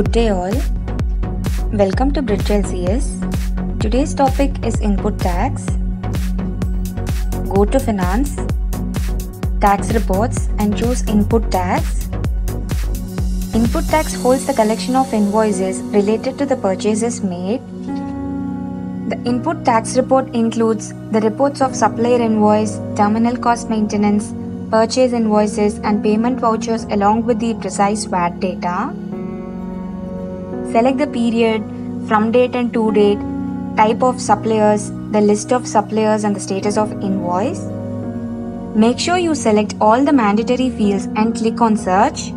Good day all. Welcome to Bridge LCS. Today's topic is input tax. Go to finance, tax reports and choose input tax. Input tax holds the collection of invoices related to the purchases made. The input tax report includes the reports of supplier invoice, terminal cost maintenance, purchase invoices and payment vouchers along with the precise VAT data. Select the period, from date and to date, type of suppliers, the list of suppliers and the status of invoice. Make sure you select all the mandatory fields and click on search.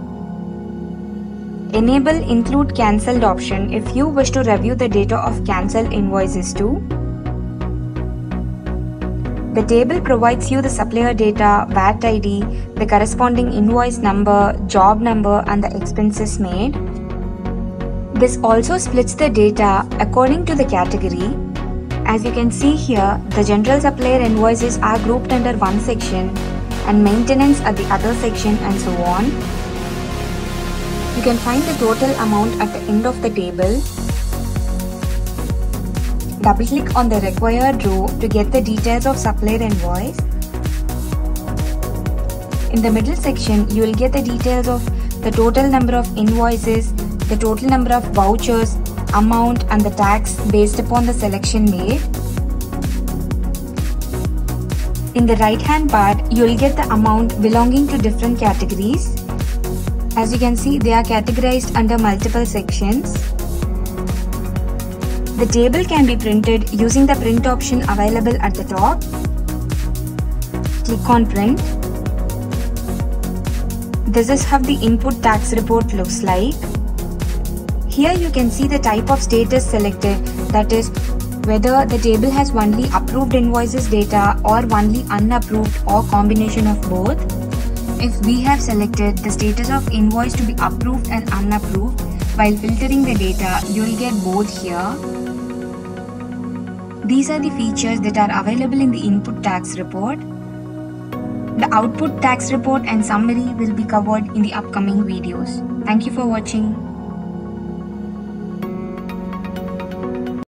Enable include cancelled option if you wish to review the data of cancelled invoices too. The table provides you the supplier data, VAT ID, the corresponding invoice number, job number and the expenses made. This also splits the data according to the category. As you can see here, the general supplier invoices are grouped under one section and maintenance at the other section and so on. You can find the total amount at the end of the table. Double click on the required row to get the details of supplier invoice. In the middle section, you will get the details of the total number of invoices, the total number of vouchers, amount and the tax based upon the selection made. In the right hand part, you will get the amount belonging to different categories. As you can see, they are categorized under multiple sections. The table can be printed using the print option available at the top. Click on print. This is how the input tax report looks like. Here you can see the type of status selected, that is, whether the table has only approved invoices data or only unapproved or combination of both. If we have selected the status of invoice to be approved and unapproved, while filtering the data, you will get both here. These are the features that are available in the input tax report. The output tax report and summary will be covered in the upcoming videos. Thank you for watching.